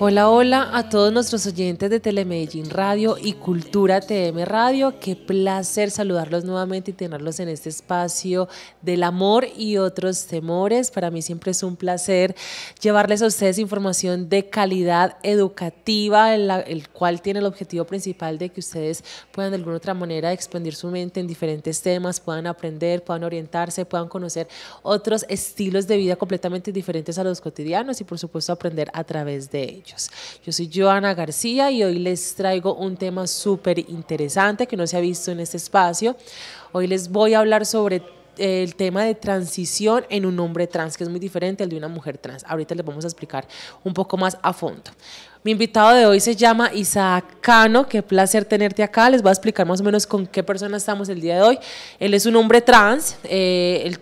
Hola, hola a todos nuestros oyentes de Telemedellín Radio y Cultura TM Radio. Qué placer saludarlos nuevamente y tenerlos en este espacio del amor y otros temores. Para mí siempre es un placer llevarles a ustedes información de calidad educativa, el cual tiene el objetivo principal de que ustedes puedan de alguna otra manera expandir su mente en diferentes temas, puedan aprender, puedan orientarse, puedan conocer otros estilos de vida completamente diferentes a los cotidianos y por supuesto aprender a través de ellos. Yo soy Johanna García y hoy les traigo un tema súper interesante que no se ha visto en este espacio. Hoy les voy a hablar sobre el tema de transición en un hombre trans, que es muy diferente al de una mujer trans. Ahorita les vamos a explicar un poco más a fondo. Mi invitado de hoy se llama Isaac Cano. Qué placer tenerte acá. Les voy a explicar más o menos con qué persona estamos el día de hoy. Él es un hombre trans. Él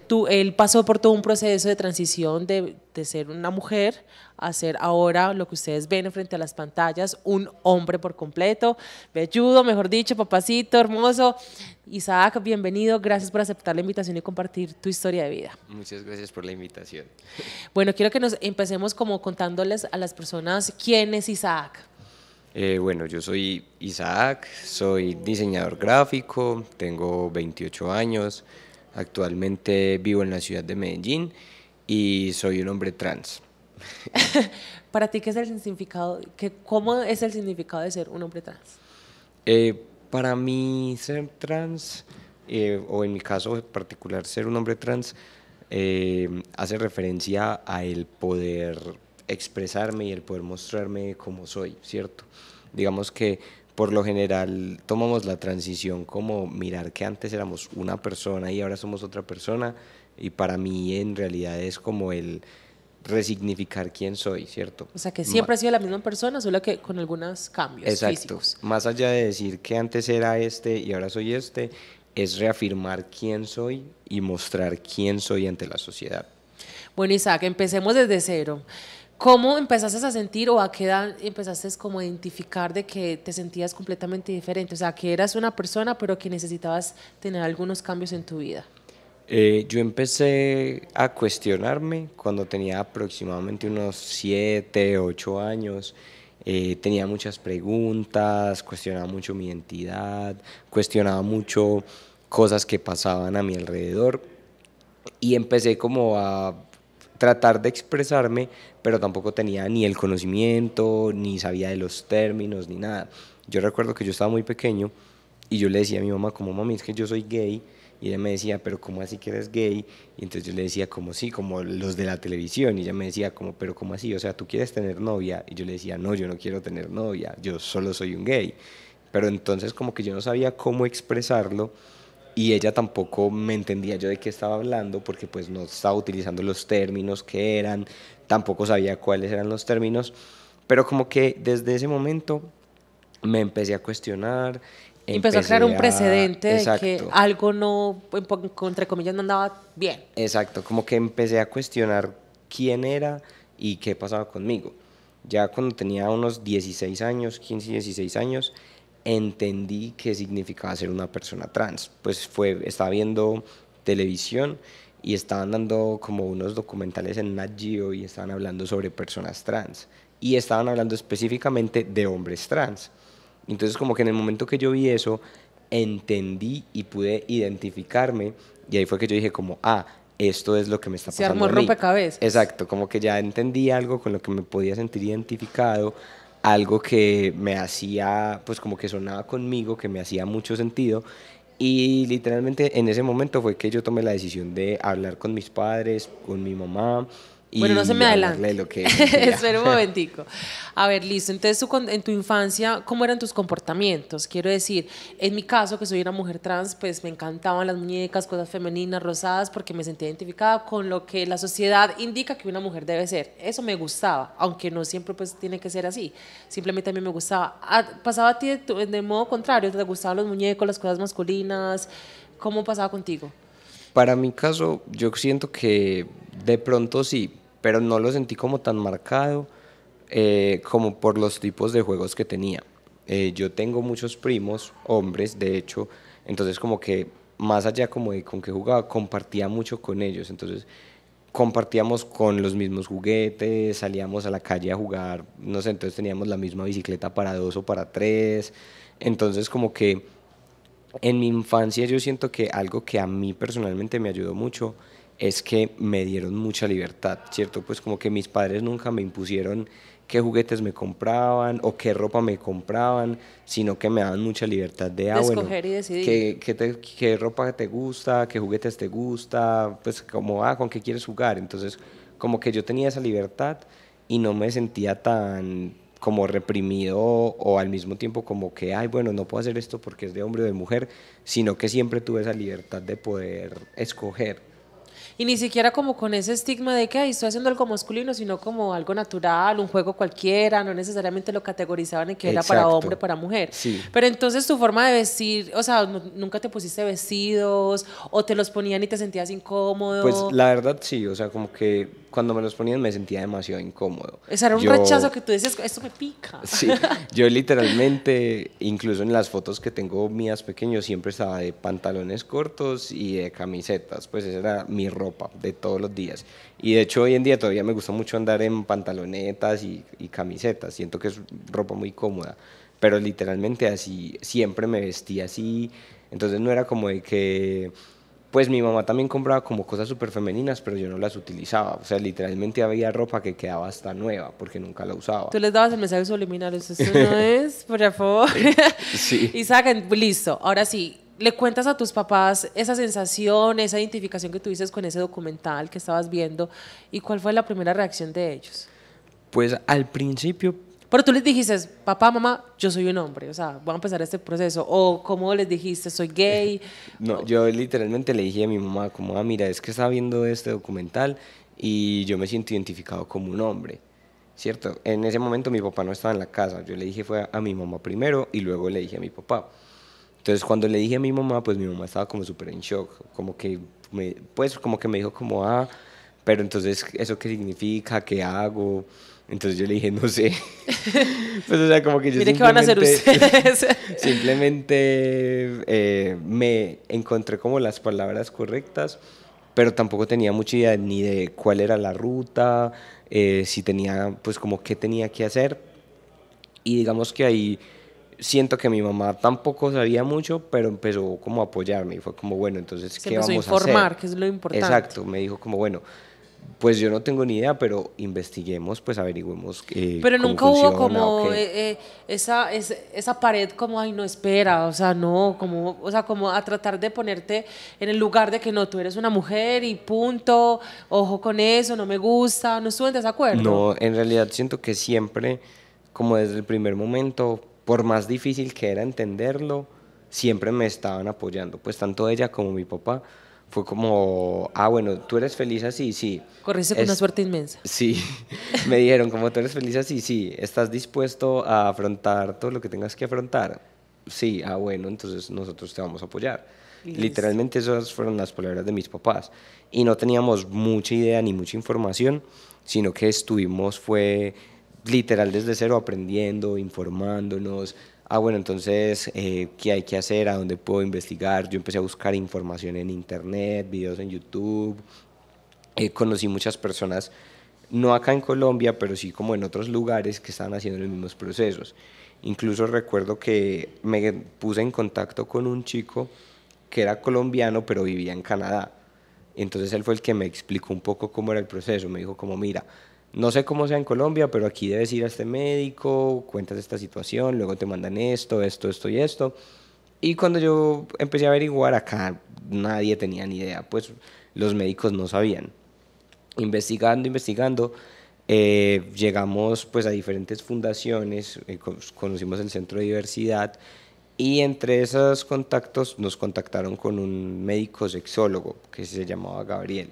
pasó por todo un proceso de transición de ser una mujer a ser ahora lo que ustedes ven frente a las pantallas, un hombre por completo, velludo, mejor dicho, papacito, hermoso. Isaac, bienvenido, gracias por aceptar la invitación y compartir tu historia de vida. Muchas gracias por la invitación. Bueno, quiero que nos empecemos como contándoles a las personas quién es Isaac. Bueno, yo soy Isaac, soy diseñador gráfico, tengo 28 años, actualmente vivo en la ciudad de Medellín y soy un hombre trans. ¿Para ti qué es el significado, cómo es el significado de ser un hombre trans? Para mí ser trans, o en mi caso en particular ser un hombre trans, hace referencia a el poder expresarme y el poder mostrarme como soy, ¿cierto? Digamos que por lo general tomamos la transición como mirar que antes éramos una persona y ahora somos otra persona, y para mí en realidad es como el resignificar quién soy, ¿cierto? O sea, que siempre ha sido la misma persona, solo que con algunos cambios físicos. Exacto. Más allá de decir que antes era este y ahora soy este, es reafirmar quién soy y mostrar quién soy ante la sociedad. Bueno, Isaac, empecemos desde cero. ¿Cómo empezaste a sentir o a qué edad empezaste como a identificar de que te sentías completamente diferente? O sea, que eras una persona pero que necesitabas tener algunos cambios en tu vida. Yo empecé a cuestionarme cuando tenía aproximadamente unos 7, 8 años. Tenía muchas preguntas, cuestionaba mucho mi identidad, cuestionaba mucho cosas que pasaban a mi alrededor y empecé como a tratar de expresarme, pero tampoco tenía ni el conocimiento, ni sabía de los términos, ni nada. Yo recuerdo que yo estaba muy pequeño y yo le decía a mi mamá como, mami, es que yo soy gay. Y ella me decía, pero ¿cómo así que eres gay? Y entonces yo le decía, como sí, como los de la televisión. Y ella me decía, como, pero ¿cómo así? O sea, ¿tú quieres tener novia? Y yo le decía, no, yo no quiero tener novia, yo solo soy un gay. Pero entonces como que yo no sabía cómo expresarlo y ella tampoco me entendía yo de qué estaba hablando porque pues no estaba utilizando los términos que eran, tampoco sabía cuáles eran los términos. Pero como que desde ese momento me empecé a cuestionar. Empezó a crear un precedente de que algo no, entre comillas, no andaba bien. Exacto, como que empecé a cuestionar quién era y qué pasaba conmigo. Ya cuando tenía unos 16 años, 15, 16 años, entendí qué significaba ser una persona trans. Pues estaba viendo televisión y estaban dando como unos documentales en Nat Geo y estaban hablando sobre personas trans. Y estaban hablando específicamente de hombres trans. Entonces como que en el momento que yo vi eso, entendí y pude identificarme y ahí fue que yo dije como, ah, esto es lo que me está pasando a mí. Se armó rompecabezas. Exacto, como que ya entendí algo con lo que me podía sentir identificado, algo que me hacía, pues como que sonaba conmigo, que me hacía mucho sentido y literalmente en ese momento fue que yo tomé la decisión de hablar con mis padres, con mi mamá. Bueno, no se me adelante. Espera un momentico. A ver, listo. Entonces, en tu infancia, ¿cómo eran tus comportamientos? Quiero decir, en mi caso, que soy una mujer trans, pues me encantaban las muñecas, cosas femeninas, rosadas, porque me sentía identificada con lo que la sociedad indica que una mujer debe ser. Eso me gustaba, aunque no siempre pues tiene que ser así. Simplemente a mí me gustaba. ¿Pasaba a ti de modo contrario? ¿Te gustaban los muñecos, las cosas masculinas? ¿Cómo pasaba contigo? Para mi caso, yo siento que de pronto sí, pero no lo sentí como tan marcado como por los tipos de juegos que tenía. Yo tengo muchos primos, hombres, de hecho, entonces como que más allá como de con qué jugaba, compartía mucho con ellos. Entonces compartíamos con los mismos juguetes, salíamos a la calle a jugar, no sé, entonces teníamos la misma bicicleta para 2 o para 3, entonces como que en mi infancia yo siento que algo que a mí personalmente me ayudó mucho es que me dieron mucha libertad, ¿cierto? Pues como que mis padres nunca me impusieron qué juguetes me compraban o qué ropa me compraban, sino que me daban mucha libertad de, bueno, escoger y decidir. Qué ropa te gusta, qué juguetes te gusta, pues como, con qué quieres jugar. Entonces, como que yo tenía esa libertad y no me sentía tan como reprimido o al mismo tiempo como que, bueno, no puedo hacer esto porque es de hombre o de mujer, sino que siempre tuve esa libertad de poder escoger. Y ni siquiera como con ese estigma de que estoy haciendo algo masculino, sino como algo natural, un juego cualquiera, no necesariamente lo categorizaban en que era para hombre, para mujer. Sí. Pero entonces tu forma de vestir, o sea, ¿nunca te pusiste vestidos o te los ponían y te sentías incómodo? Pues la verdad sí, o sea, como que cuando me los ponían me sentía demasiado incómodo. O sea, era un rechazo que tú decías, esto me pica. Sí, yo literalmente, incluso en las fotos que tengo mías pequeños, siempre estaba de pantalones cortos y de camisetas, pues esa era mi ropa de todos los días. Y de hecho hoy en día todavía me gusta mucho andar en pantalonetas y camisetas, siento que es ropa muy cómoda, pero literalmente así, siempre me vestía así, entonces no era como de que, pues mi mamá también compraba como cosas súper femeninas, pero yo no las utilizaba, o sea, literalmente había ropa que quedaba hasta nueva, porque nunca la usaba. Tú les dabas el mensaje subliminal, eso no es, por favor. Sí. Y sacan, listo, ahora sí. ¿Le cuentas a tus papás esa sensación, esa identificación que tuviste con ese documental que estabas viendo? ¿Y cuál fue la primera reacción de ellos? Pues al principio... Pero tú les dijiste, papá, mamá, yo soy un hombre, o sea, voy a empezar este proceso. ¿O cómo les dijiste, soy gay? No, yo literalmente le dije a mi mamá, como, mira, es que estaba viendo este documental y yo me siento identificado como un hombre, ¿cierto? En ese momento mi papá no estaba en la casa, yo le dije fue a mi mamá primero y luego le dije a mi papá. Entonces cuando le dije a mi mamá, pues mi mamá estaba como súper en shock, como que me, pues como que me dijo como, pero entonces ¿eso qué significa? ¿Qué hago? Entonces yo le dije, no sé. Pues o sea, como que yo simplemente, ¿qué van a hacer ustedes? Simplemente me encontré como las palabras correctas, pero tampoco tenía mucha idea ni de cuál era la ruta, si tenía, pues como qué tenía que hacer. Y digamos que ahí... Siento que mi mamá tampoco sabía mucho, pero empezó como a apoyarme y fue como, bueno, entonces, ¿qué vamos a hacer? Se empezó a informar, que es lo importante. Exacto, me dijo como, bueno, pues yo no tengo ni idea, pero investiguemos, pues averigüemos qué. Pero nunca hubo como esa pared como, ay, no, espera, o sea, no, como, o sea, como a tratar de ponerte en el lugar de que no, tú eres una mujer y punto, ojo con eso, no me gusta, no estuve en desacuerdo. No, en realidad siento que siempre, como desde el primer momento, por más difícil que era entenderlo, siempre me estaban apoyando, pues tanto ella como mi papá, fue como, bueno, tú eres feliz así, sí. Corriste con una suerte inmensa. Sí, me dijeron como, tú eres feliz así, sí, ¿estás dispuesto a afrontar todo lo que tengas que afrontar? Sí, bueno, entonces nosotros te vamos a apoyar. Yes. Literalmente esas fueron las palabras de mis papás, y no teníamos mucha idea ni mucha información, sino que estuvimos, literal desde cero aprendiendo, informándonos, bueno, entonces, ¿qué hay que hacer? ¿A dónde puedo investigar? Yo empecé a buscar información en internet, videos en YouTube, conocí muchas personas, no acá en Colombia, pero sí como en otros lugares que estaban haciendo los mismos procesos. Incluso recuerdo que me puse en contacto con un chico que era colombiano, pero vivía en Canadá. Entonces él fue el que me explicó un poco cómo era el proceso, me dijo como, mira, no sé cómo sea en Colombia, pero aquí debes ir a este médico, cuentas esta situación, luego te mandan esto, esto, esto y esto. Y cuando yo empecé a averiguar, acá nadie tenía ni idea, pues los médicos no sabían. Investigando, llegamos pues a diferentes fundaciones, conocimos el Centro de Diversidad y entre esos contactos nos contactaron con un médico sexólogo que se llamaba Gabriel.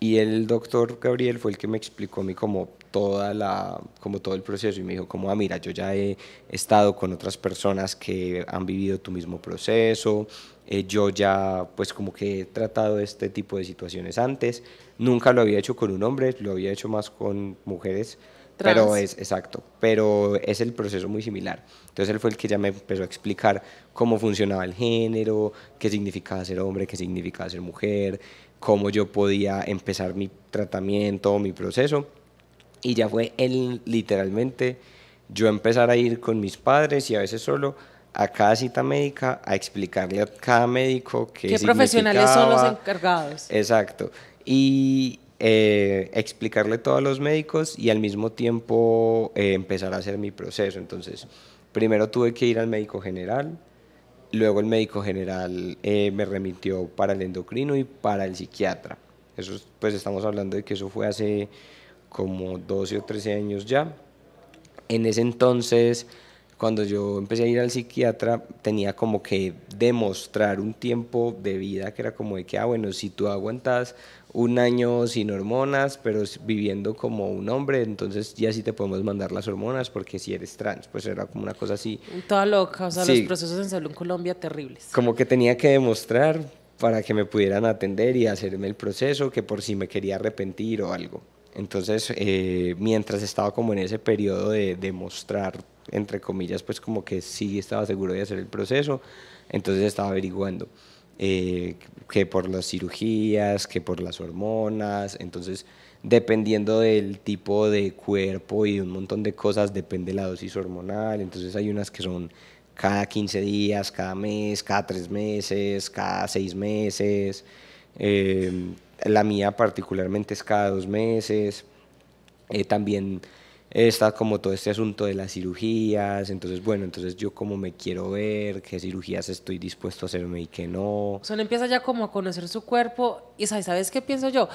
Y el doctor Gabriel fue el que me explicó a mí como, como todo el proceso y me dijo como, mira, yo ya he estado con otras personas que han vivido tu mismo proceso, yo ya pues como que he tratado este tipo de situaciones antes, nunca lo había hecho con un hombre, lo había hecho más con mujeres, trans. Pero es el proceso muy similar. Entonces él fue el que ya me empezó a explicar cómo funcionaba el género, qué significaba ser hombre, qué significaba ser mujer, cómo yo podía empezar mi tratamiento, mi proceso. Y ya fue él, literalmente, yo empezar a ir con mis padres y a veces solo a cada cita médica a explicarle a cada médico qué profesionales son los encargados. Exacto. Y explicarle todo a los médicos y al mismo tiempo empezar a hacer mi proceso. Entonces, primero tuve que ir al médico general, luego el médico general me remitió para el endocrino y para el psiquiatra. Eso, pues estamos hablando de que eso fue hace como 12 o 13 años ya. En ese entonces, cuando yo empecé a ir al psiquiatra, tenía como que demostrar un tiempo de vida que era como de que, ah, bueno, si tú aguantas un año sin hormonas, pero viviendo como un hombre, entonces ya sí te podemos mandar las hormonas porque si eres trans, pues era como una cosa así. Toda loca, o sea, sí, los procesos en salud en Colombia terribles. Como que tenía que demostrar para que me pudieran atender y hacerme el proceso, que por si me quería arrepentir o algo. Entonces, mientras estaba como en ese periodo de demostrar, entre comillas, pues como que sí estaba seguro de hacer el proceso, entonces estaba averiguando que por las cirugías, que por las hormonas, entonces dependiendo del tipo de cuerpo y de un montón de cosas depende la dosis hormonal, entonces hay unas que son cada 15 días, cada mes, cada 3 meses, cada 6 meses, la mía particularmente es cada 2 meses, también está como todo este asunto de las cirugías, entonces bueno, entonces yo como me quiero ver, qué cirugías estoy dispuesto a hacerme y qué no. O sea, uno empieza ya como a conocer su cuerpo y ¿sabes qué pienso yo?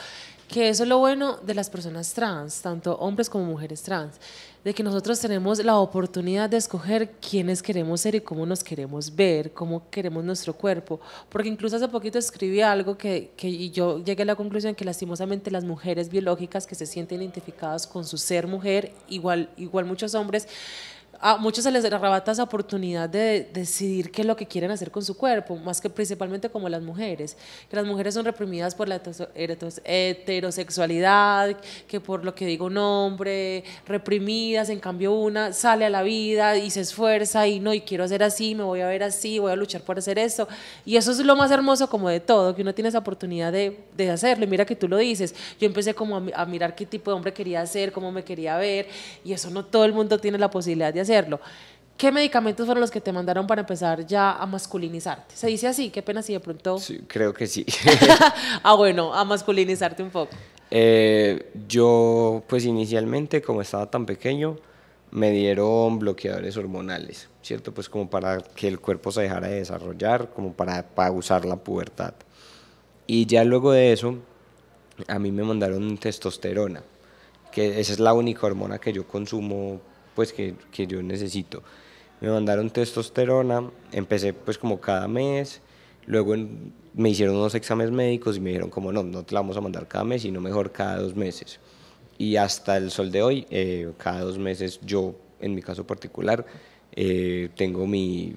Que eso es lo bueno de las personas trans, tanto hombres como mujeres trans, de que nosotros tenemos la oportunidad de escoger quiénes queremos ser y cómo nos queremos ver, cómo queremos nuestro cuerpo, porque incluso hace poquito escribí algo que yo llegué a la conclusión que lastimosamente las mujeres biológicas que se sienten identificadas con su ser mujer, igual muchos hombres, a muchos se les arrebata esa oportunidad de decidir qué es lo que quieren hacer con su cuerpo, más que principalmente como las mujeres, que las mujeres son reprimidas por la heterosexualidad, que por lo que diga un hombre, reprimidas, en cambio una sale a la vida y se esfuerza y no, y quiero hacer así, me voy a ver así, voy a luchar por hacer esto, y eso es lo más hermoso como de todo, que uno tiene esa oportunidad de hacerlo, y mira que tú lo dices, yo empecé como a mirar qué tipo de hombre quería ser, cómo me quería ver, y eso no todo el mundo tiene la posibilidad de hacerlo. ¿Qué medicamentos fueron los que te mandaron para empezar ya a masculinizarte? ¿Se dice así? Qué pena si de pronto... Sí, creo que sí. Ah, bueno, a masculinizarte un poco. Yo, pues inicialmente, como estaba tan pequeño, me dieron bloqueadores hormonales, ¿cierto? Pues como para que el cuerpo se dejara de desarrollar, como para pausar la pubertad. Y ya luego de eso, a mí me mandaron testosterona, que esa es la única hormona que yo consumo, pues que yo necesito. Me mandaron testosterona, empecé pues como cada mes, luego me hicieron unos exámenes médicos y me dijeron como no te la vamos a mandar cada mes, sino mejor cada 2 meses. Y hasta el sol de hoy, cada 2 meses yo, en mi caso particular, tengo mi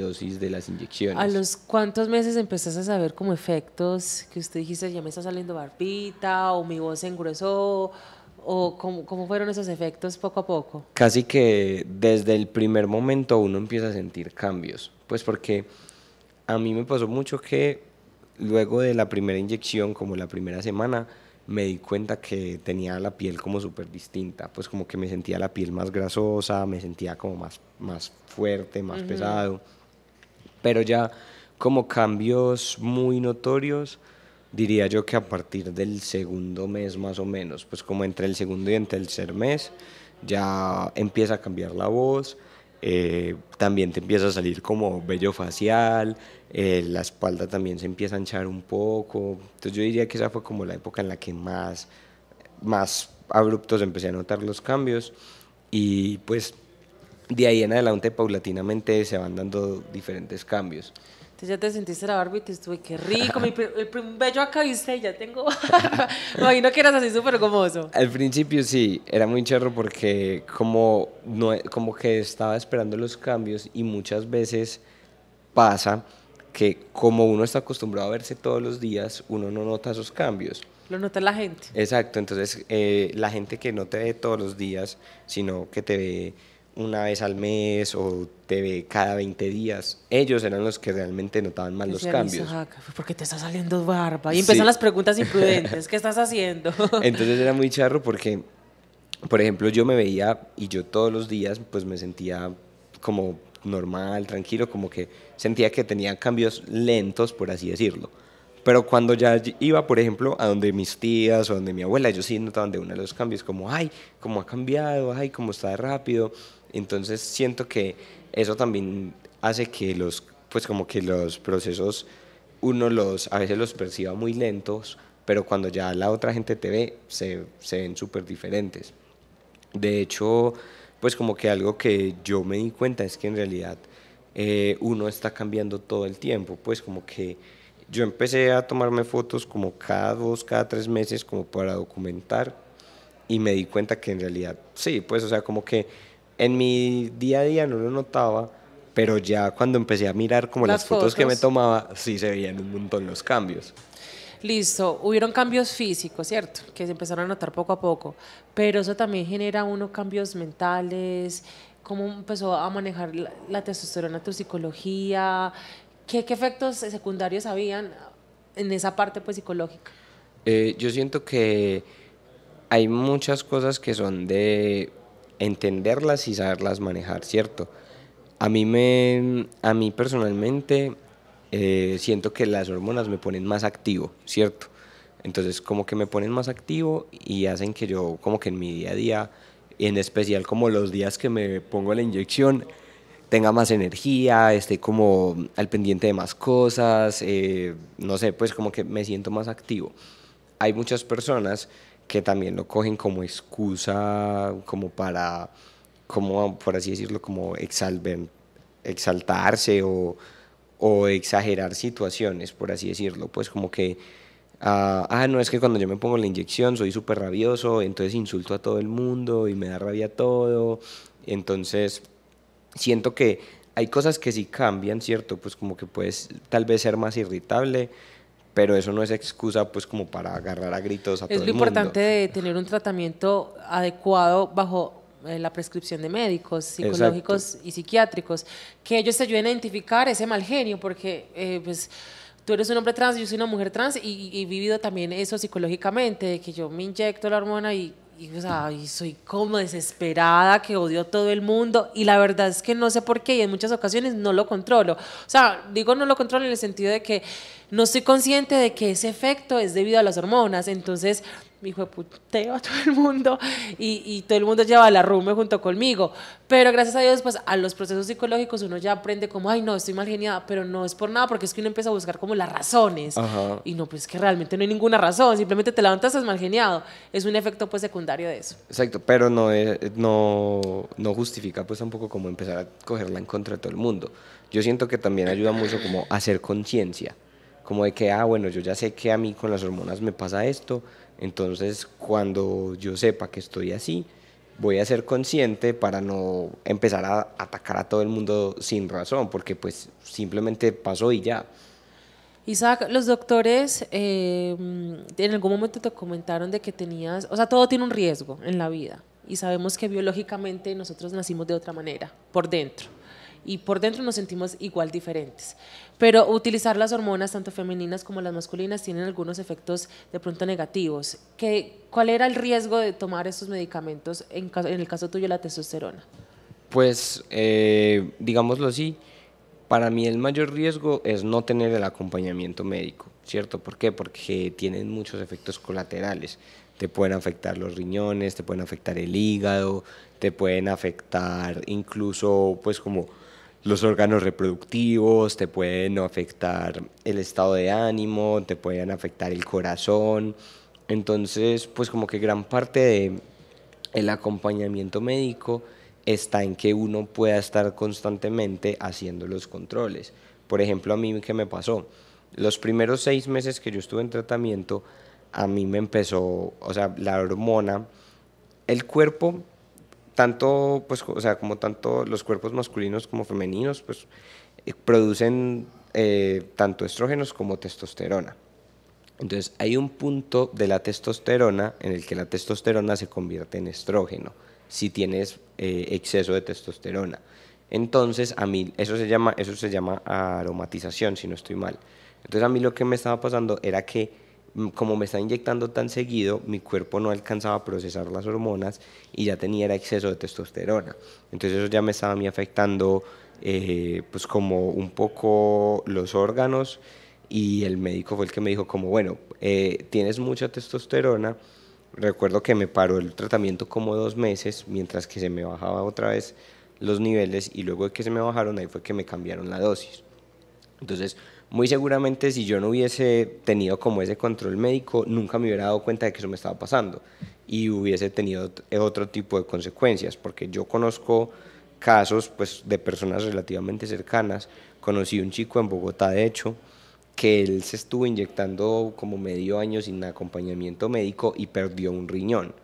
dosis de las inyecciones. ¿A los cuántos meses empezaste a saber como efectos que usted dijiste, ya me está saliendo barbita o mi voz se engruesó? ¿O cómo fueron esos efectos poco a poco? Casi que desde el primer momento uno empieza a sentir cambios, pues porque a mí me pasó mucho que luego de la primera inyección, como la primera semana, me di cuenta que tenía la piel como súper distinta, pues como que me sentía la piel más grasosa, me sentía como más fuerte, más pesado, pero ya como cambios muy notorios, diría yo que a partir del segundo mes más o menos, pues como entre el segundo y entre el tercer mes ya empieza a cambiar la voz, también te empieza a salir como vello facial, la espalda también se empieza a hinchar un poco, entonces yo diría que esa fue como la época en la que más abruptos empecé a notar los cambios y pues de ahí en adelante paulatinamente se van dando diferentes cambios. Entonces ya te sentiste la barba y te estuve, qué rico, el vello acá, viste, y ya tengo barba. Me imagino que eras así súper gomoso. Al principio sí, era muy charro porque como que estaba esperando los cambios y muchas veces pasa que como uno está acostumbrado a verse todos los días, uno no nota esos cambios. Lo nota la gente. Exacto, entonces la gente que no te ve todos los días, sino que te ve una vez al mes o cada 20 días. Ellos eran los que realmente notaban más los cambios. ¿Por qué te está saliendo barba? Y empiezan las preguntas imprudentes, ¿qué estás haciendo? Entonces era muy charro porque, por ejemplo, yo me veía y yo todos los días pues me sentía como normal, tranquilo, como que sentía que tenía cambios lentos, por así decirlo. Pero cuando ya iba, por ejemplo, a donde mis tías o donde mi abuela, yo sí notaban de uno de los cambios, como, ay, cómo ha cambiado, ay, cómo está rápido. Entonces siento que eso también hace que los procesos uno a veces los perciba muy lentos, pero cuando ya la otra gente te ve, se ven súper diferentes. De hecho, pues como que algo que yo me di cuenta es que en realidad uno está cambiando todo el tiempo, pues como que yo empecé a tomarme fotos como cada 2, cada 3 meses como para documentar y me di cuenta que en realidad sí, pues o sea como que en mi día a día no lo notaba, pero ya cuando empecé a mirar como las fotos que me tomaba, sí se veían un montón los cambios. Listo, hubieron cambios físicos, ¿cierto? Que se empezaron a notar poco a poco, pero eso también genera unos cambios mentales, cómo empezó a manejar la testosterona, tu psicología. ¿Qué efectos secundarios habían en esa parte pues, psicológica? Yo siento que hay muchas cosas que son de entenderlas y saberlas manejar, ¿cierto? A mí personalmente siento que las hormonas me ponen más activo, ¿cierto? Entonces como que me ponen más activo y hacen que yo como que en mi día a día, en especial como los días que me pongo la inyección, tenga más energía, esté como al pendiente de más cosas, no sé, pues como que me siento más activo. Hay muchas personas que también lo cogen como excusa, como para, como por así decirlo, como exaltarse o exagerar situaciones, por así decirlo, pues como que, no, es que cuando yo me pongo la inyección soy súper rabioso, entonces insulto a todo el mundo y me da rabia todo, entonces siento que hay cosas que sí cambian, ¿cierto? Pues como que puedes tal vez ser más irritable, pero eso no es excusa pues como para agarrar a gritos a todo el mundo. Es lo importante de tener un tratamiento adecuado bajo la prescripción de médicos, psicológicos. Exacto. Y psiquiátricos, que ellos te ayuden a identificar ese mal genio, porque pues tú eres un hombre trans, yo soy una mujer trans y he vivido también eso psicológicamente, de que yo me inyecto la hormona y o sea, soy como desesperada, que odio a todo el mundo, y la verdad es que no sé por qué, y en muchas ocasiones no lo controlo. O sea, digo no lo controlo en el sentido de que no estoy consciente de que ese efecto es debido a las hormonas, entonces mi hijo de puteo a todo el mundo y todo el mundo lleva el arrume junto conmigo, pero gracias a Dios pues a los procesos psicológicos uno ya aprende como ay no, estoy mal geniada, pero no es por nada porque es que uno empieza a buscar como las razones. Ajá. Y no, pues que realmente no hay ninguna razón, simplemente te levantas, estás mal geniado, es un efecto pues secundario de eso. Exacto, pero no justifica pues tampoco como empezar a cogerla en contra de todo el mundo. Yo siento que también ayuda mucho como a hacer conciencia, como de que, bueno, yo ya sé que a mí con las hormonas me pasa esto, entonces cuando yo sepa que estoy así, voy a ser consciente para no empezar a atacar a todo el mundo sin razón, porque pues simplemente pasó y ya. Isaac, los doctores en algún momento te comentaron de que tenías, o sea, todo tiene un riesgo en la vida y sabemos que biológicamente nosotros nacimos de otra manera, por dentro. Y por dentro nos sentimos igual diferentes, pero utilizar las hormonas tanto femeninas como las masculinas tienen algunos efectos de pronto negativos. ¿Cuál era el riesgo de tomar estos medicamentos en el caso tuyo la testosterona? Pues digámoslo así, para mí el mayor riesgo es no tener el acompañamiento médico, ¿cierto? ¿Por qué? Porque tienen muchos efectos colaterales. Te pueden afectar los riñones, te pueden afectar el hígado, te pueden afectar incluso pues como los órganos reproductivos, te pueden afectar el estado de ánimo, te pueden afectar el corazón. Entonces, pues como que gran parte del acompañamiento médico está en que uno pueda estar constantemente haciendo los controles. Por ejemplo, a mí, ¿qué me pasó? Los primeros 6 meses que yo estuve en tratamiento, a mí me empezó, o sea, la hormona, el cuerpo, tanto, pues, o sea, como tanto los cuerpos masculinos como femeninos, pues, producen tanto estrógenos como testosterona. Entonces, hay un punto de la testosterona en el que la testosterona se convierte en estrógeno. si tienes exceso de testosterona. Entonces, a mí, eso se llama aromatización, si no estoy mal. Entonces, a mí lo que me estaba pasando era que, como me estaba inyectando tan seguido, mi cuerpo no alcanzaba a procesar las hormonas y ya tenía exceso de testosterona. Entonces, eso ya me estaba a mí afectando pues como un poco los órganos, y el médico fue el que me dijo como, bueno, tienes mucha testosterona. Recuerdo que me paró el tratamiento como 2 meses, mientras que se me bajaba otra vez los niveles, y luego de que se me bajaron, ahí fue que me cambiaron la dosis. Entonces, muy seguramente si yo no hubiese tenido como ese control médico, nunca me hubiera dado cuenta de que eso me estaba pasando y hubiese tenido otro tipo de consecuencias, porque yo conozco casos pues de personas relativamente cercanas. Conocí un chico en Bogotá, de hecho, que él se estuvo inyectando como medio año sin acompañamiento médico y perdió un riñón.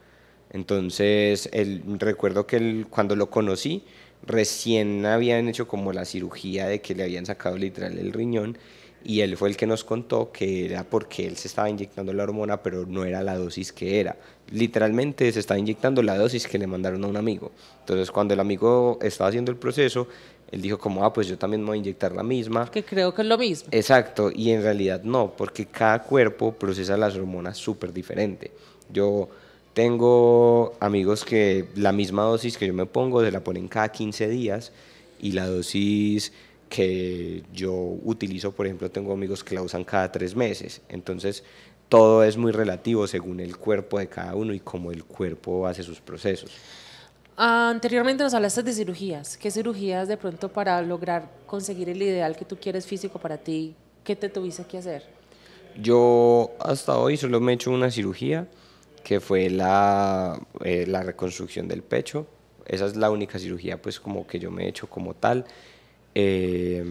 Entonces, recuerdo que cuando lo conocí, recién habían hecho como la cirugía de que le habían sacado literal el riñón, y él fue el que nos contó que era porque él se estaba inyectando la hormona, pero no era la dosis que era. Literalmente se estaba inyectando la dosis que le mandaron a un amigo. Entonces, cuando el amigo estaba haciendo el proceso, él dijo como, ah, pues yo también me voy a inyectar la misma. Que creo que es lo mismo. Exacto, y en realidad no, porque cada cuerpo procesa las hormonas súper diferente. Yo tengo amigos que la misma dosis que yo me pongo se la ponen cada 15 días, y la dosis que yo utilizo, por ejemplo, tengo amigos que la usan cada 3 meses. Entonces, todo es muy relativo según el cuerpo de cada uno y cómo el cuerpo hace sus procesos. Anteriormente nos hablaste de cirugías. ¿Qué cirugías de pronto para lograr conseguir el ideal que tú quieres físico para ti? ¿Qué te tuviste que hacer? Yo hasta hoy solo me he hecho una cirugía, que fue la reconstrucción del pecho. Esa es la única cirugía pues como que yo me he hecho como tal. He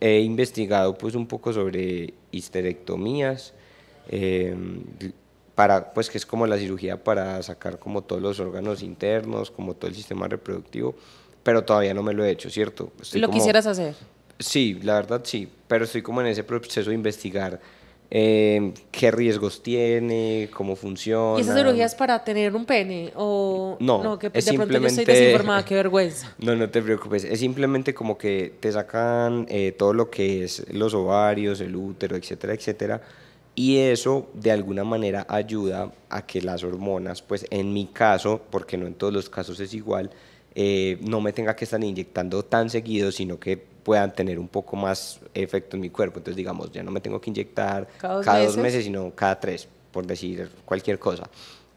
investigado pues un poco sobre histerectomías, pues que es como la cirugía para sacar como todos los órganos internos, como todo el sistema reproductivo, pero todavía no me lo he hecho, ¿cierto? ¿Lo quisieras hacer? Sí, la verdad sí, pero estoy como en ese proceso de investigar qué riesgos tiene, cómo funciona. ¿Y esa cirugía es para tener un pene? ¿O no? No, que de pronto yo estoy desinformada, qué vergüenza. No, no te preocupes, es simplemente como que te sacan todo lo que es los ovarios, el útero, etcétera, etcétera. Y eso de alguna manera ayuda a que las hormonas, pues en mi caso, porque no en todos los casos es igual, no me tenga que estar inyectando tan seguido, sino que puedan tener un poco más efecto en mi cuerpo. Entonces, digamos, ya no me tengo que inyectar cada dos meses, sino cada 3, por decir cualquier cosa.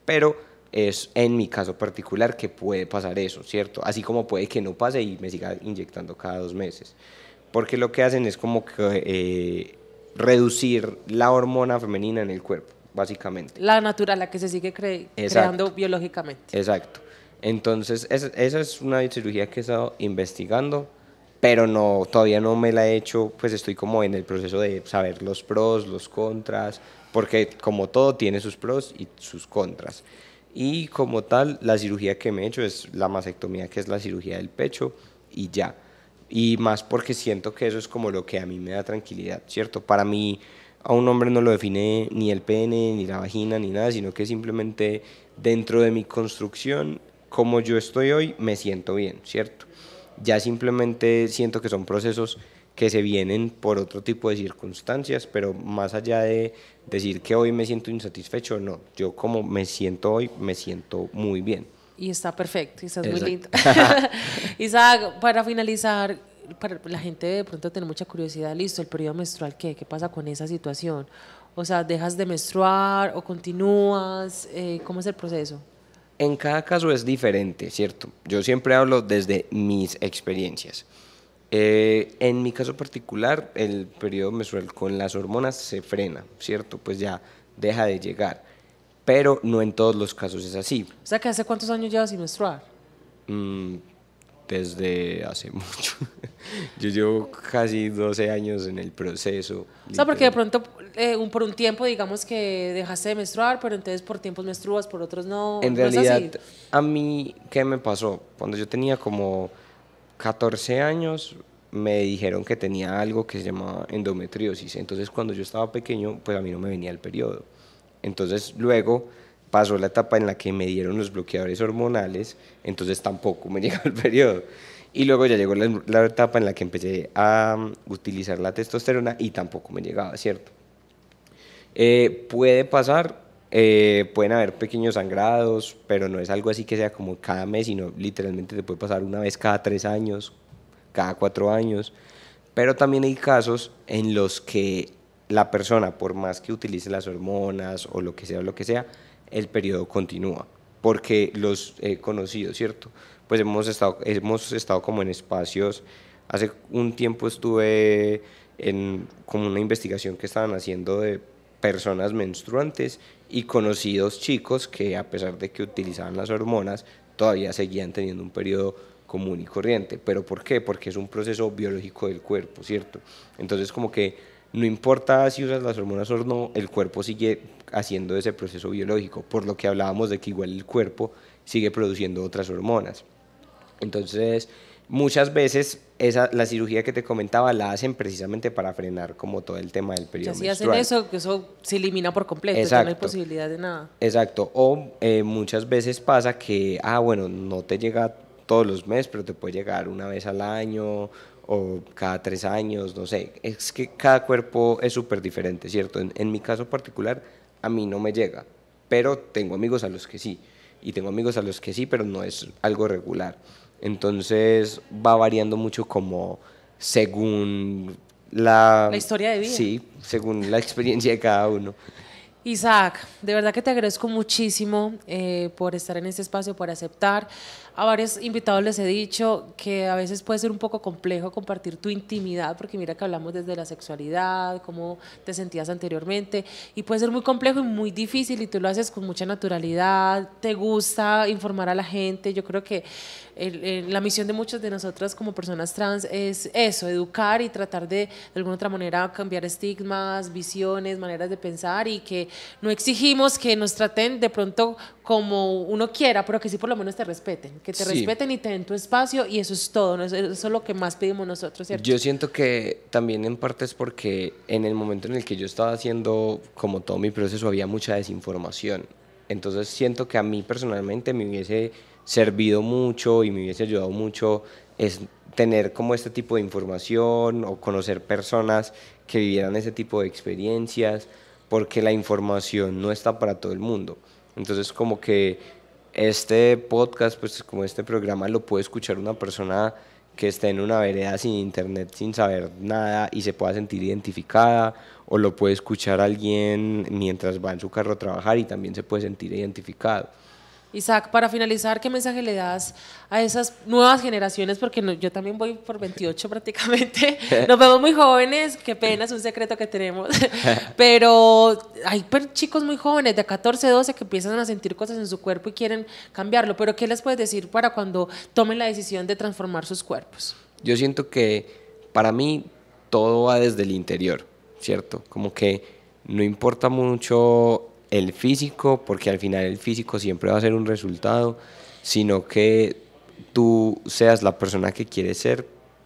Pero es en mi caso particular que puede pasar eso, ¿cierto? Así como puede que no pase y me siga inyectando cada 2 meses. Porque lo que hacen es como que reducir la hormona femenina en el cuerpo, básicamente. La natural, la que se sigue creando biológicamente. Exacto. Entonces, esa es una cirugía que he estado investigando, pero no, todavía no me la he hecho, pues estoy como en el proceso de saber los pros, los contras, porque como todo tiene sus pros y sus contras. Y como tal, la cirugía que me he hecho es la mastectomía, que es la cirugía del pecho, y ya. Y más porque siento que eso es como lo que a mí me da tranquilidad, ¿cierto? Para mí, a un hombre no lo define ni el pene, ni la vagina, ni nada, sino que simplemente dentro de mi construcción, como yo estoy hoy, me siento bien, ¿cierto? Ya simplemente siento que son procesos que se vienen por otro tipo de circunstancias, pero más allá de decir que hoy me siento insatisfecho, no. Yo como me siento hoy, me siento muy bien. Y está perfecto, y estás muy lindo. Isaac, para finalizar, para la gente de pronto tiene mucha curiosidad, listo, el periodo menstrual, ¿qué pasa con esa situación? O sea, ¿dejas de menstruar o continúas? ¿Cómo es el proceso? En cada caso es diferente, ¿cierto? Yo siempre hablo desde mis experiencias. En mi caso particular, el periodo menstrual con las hormonas se frena, ¿cierto? Pues ya deja de llegar. Pero no en todos los casos es así. O sea, ¿que hace cuántos años llevas sin menstruar? Desde hace mucho. Yo llevo casi 12 años en el proceso. O sea, porque de pronto por un tiempo digamos que dejaste de menstruar, pero entonces por tiempos menstruas, por otros no. En realidad, ¿no es así? A mí, ¿qué me pasó? Cuando yo tenía como 14 años, me dijeron que tenía algo que se llamaba endometriosis. Entonces, cuando yo estaba pequeño, pues a mí no me venía el periodo. Entonces, luego pasó la etapa en la que me dieron los bloqueadores hormonales, entonces tampoco me llegó el periodo. Y luego ya llegó la etapa en la que empecé a utilizar la testosterona y tampoco me llegaba, ¿cierto? Puede pasar, pueden haber pequeños sangrados, pero no es algo así que sea como cada mes, sino literalmente te puede pasar una vez cada 3 años, cada 4 años. Pero también hay casos en los que la persona, por más que utilice las hormonas o lo que sea, el periodo continúa, porque los he conocido, ¿cierto? Pues hemos estado como en espacios. Hace un tiempo estuve en como una investigación que estaban haciendo de personas menstruantes y conocí 2 chicos que, a pesar de que utilizaban las hormonas, todavía seguían teniendo un periodo común y corriente. ¿Pero por qué? Porque es un proceso biológico del cuerpo, ¿cierto? Entonces, como que no importa si usas las hormonas o no, el cuerpo sigue haciendo ese proceso biológico, por lo que hablábamos de que igual el cuerpo sigue produciendo otras hormonas. Entonces, muchas veces la cirugía que te comentaba la hacen precisamente para frenar como todo el tema del periodo menstrual. Si hacen eso, que eso se elimina por completo, exacto, no hay posibilidad de nada. Exacto, o muchas veces pasa que, bueno, no te llega todos los meses, pero te puede llegar una vez al año, o cada 3 años, no sé, es que cada cuerpo es súper diferente, ¿cierto? En mi caso particular, a mí no me llega, pero tengo amigos a los que sí, pero no es algo regular. Entonces va variando mucho como según la historia de vida. Sí, según la experiencia de cada uno. Isaac, de verdad que te agradezco muchísimo por estar en este espacio, por aceptar. A varios invitados les he dicho que a veces puede ser un poco complejo compartir tu intimidad, porque mira que hablamos desde la sexualidad, cómo te sentías anteriormente, y puede ser muy complejo y muy difícil, y tú lo haces con mucha naturalidad, te gusta informar a la gente. Yo creo que la misión de muchos de nosotras como personas trans es eso, educar y tratar de alguna otra manera cambiar estigmas, visiones, maneras de pensar, y que no exigimos que nos traten de pronto como uno quiera, pero que sí por lo menos te respeten, que te respeten y te den tu espacio, y eso es todo, ¿no? Eso es lo que más pedimos nosotros, ¿cierto? Yo siento que también en parte es porque en el momento en el que yo estaba haciendo como todo mi proceso había mucha desinformación, entonces siento que a mí personalmente me hubiese servido mucho y me hubiese ayudado mucho es tener como este tipo de información o conocer personas que vivieran ese tipo de experiencias, porque la información no está para todo el mundo. Entonces, como que este podcast, pues como este programa, lo puede escuchar una persona que esté en una vereda sin internet, sin saber nada, y se pueda sentir identificada, o lo puede escuchar alguien mientras va en su carro a trabajar y también se puede sentir identificado. Isaac, para finalizar, ¿qué mensaje le das a esas nuevas generaciones? Porque yo también voy por 28 prácticamente, nos vemos muy jóvenes, qué pena, es un secreto que tenemos, pero hay chicos muy jóvenes de 14, 12 que empiezan a sentir cosas en su cuerpo y quieren cambiarlo, pero ¿qué les puedes decir para cuando tomen la decisión de transformar sus cuerpos? Yo siento que para mí todo va desde el interior, ¿cierto? Como que no importa mucho el físico, porque al final el físico siempre va a ser un resultado, sino que tú seas la persona que quieres ser,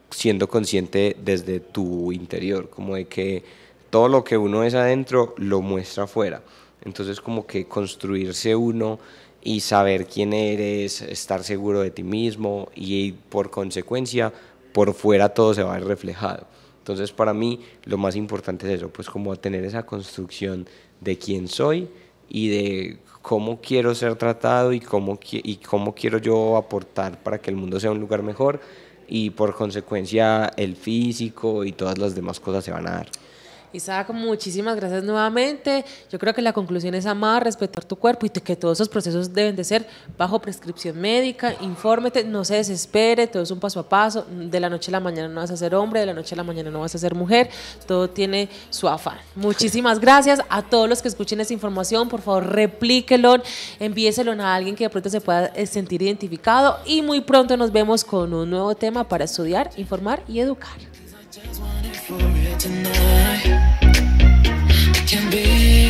siendo consciente desde tu interior, como de que todo lo que uno es adentro lo muestra afuera. Entonces, como que construirse uno y saber quién eres, estar seguro de ti mismo, y por consecuencia por fuera todo se va a ver reflejado. Entonces, para mí lo más importante es eso, pues como tener esa construcción de quién soy y de cómo quiero ser tratado y cómo quiero yo aportar para que el mundo sea un lugar mejor, y por consecuencia el físico y todas las demás cosas se van a dar. Isaac, muchísimas gracias nuevamente. Yo creo que la conclusión es amar, respetar tu cuerpo, y que todos esos procesos deben de ser bajo prescripción médica. Infórmete, no se desespere, todo es un paso a paso. De la noche a la mañana no vas a ser hombre, de la noche a la mañana no vas a ser mujer, todo tiene su afán. Muchísimas gracias a todos los que escuchen esta información, por favor replíquelo, envíeselo a alguien que de pronto se pueda sentir identificado, y muy pronto nos vemos con un nuevo tema para estudiar, informar y educar. Can be